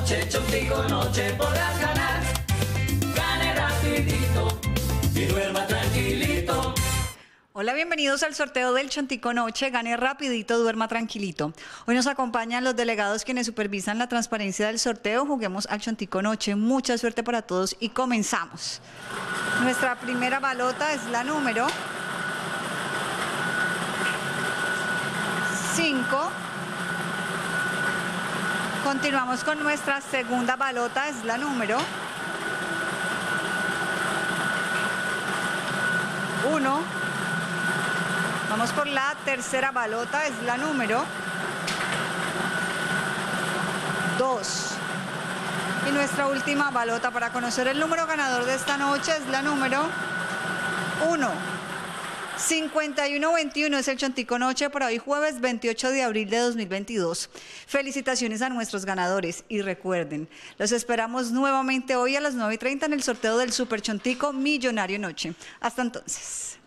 noche, Chontico Noche podrás ganar. Gane rapidito y duerma tranquilito. Hola, bienvenidos al sorteo del Chontico Noche, gane rapidito, duerma tranquilito. Hoy nos acompañan los delegados quienes supervisan la transparencia del sorteo. Juguemos al Chontico Noche, mucha suerte para todos y comenzamos. Nuestra primera balota es la número 5. Continuamos con nuestra segunda balota, es la número 1. Vamos por la tercera balota, es la número 2. Y nuestra última balota para conocer el número ganador de esta noche es la número 1. 5121 es el Chontico Noche para hoy jueves 28 de abril de 2022. Felicitaciones a nuestros ganadores y recuerden, los esperamos nuevamente hoy a las 9:30 en el sorteo del Super Chontico Millonario Noche. Hasta entonces.